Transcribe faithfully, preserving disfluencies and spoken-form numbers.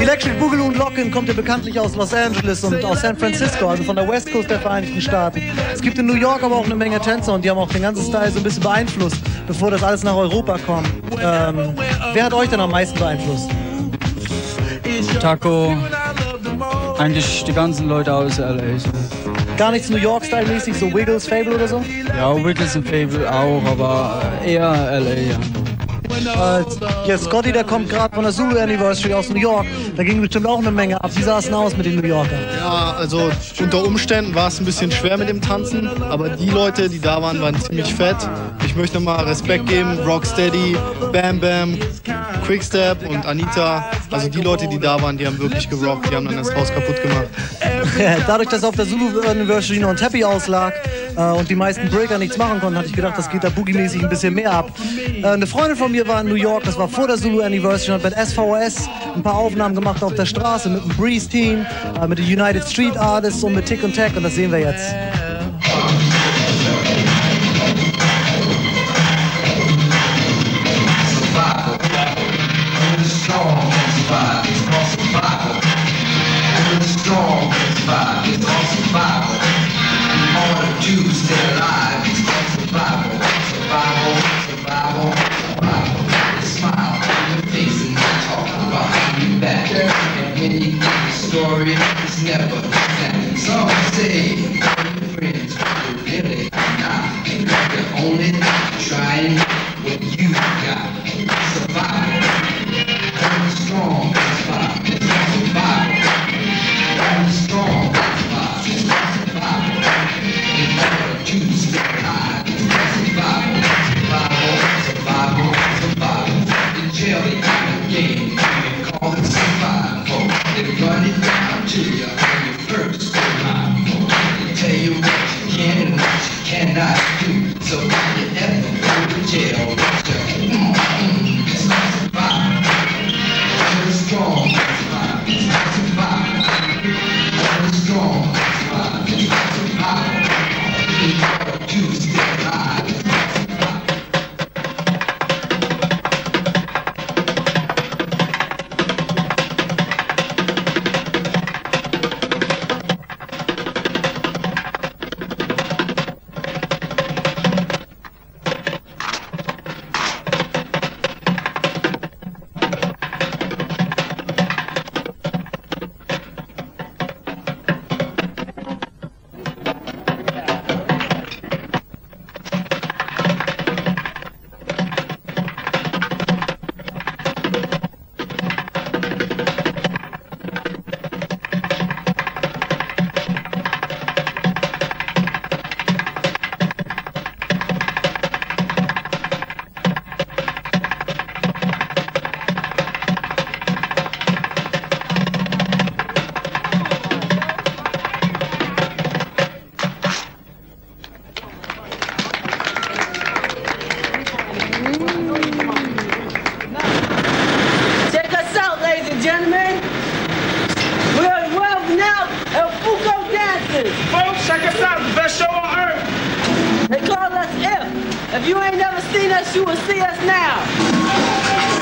Electric Boogie und Lockin kommt ja bekanntlich aus Los Angeles und aus San Francisco, also von der West Coast der Vereinigten Staaten. Es gibt in New York aber auch eine Menge Tänzer und die haben auch den ganzen Style so ein bisschen beeinflusst, bevor das alles nach Europa kommt. Ähm, wer hat euch denn am meisten beeinflusst? Taco, eigentlich die ganzen Leute aus L A. Gar nichts New York-Style-mäßig, so Wiggles, Fable oder so? Ja, Wiggles und Fable auch, aber eher L A, ja. Äh, ja, Scotty, der kommt gerade von der Zulu Anniversary aus New York. Da ging bestimmt auch eine Menge ab. Wie sah es denn aus mit den New Yorkern? Ja, also unter Umständen war es ein bisschen schwer mit dem Tanzen, aber die Leute, die da waren, waren ziemlich fett. Ich möchte nochmal Respekt geben, Rocksteady, Bam Bam, Quickstep und Anita. Also die Leute, die da waren, die haben wirklich gerockt, die haben dann das Haus kaputt gemacht. Dadurch, dass auf der Zulu Anniversary noch ein Teppich auslag äh, und die meisten Breaker nichts machen konnten, hatte ich gedacht, das geht da Boogie-mäßig ein bisschen mehr ab. Äh, eine Freundin von mir war in New York, das war vor der Zulu Anniversary, und hat mit S V S ein paar Aufnahmen gemacht auf der Straße mit dem Breeze-Team, äh, mit den United Street Artists und mit Tick und Tack, und das sehen wir jetzt. If you ain't never seen us, you will see us now.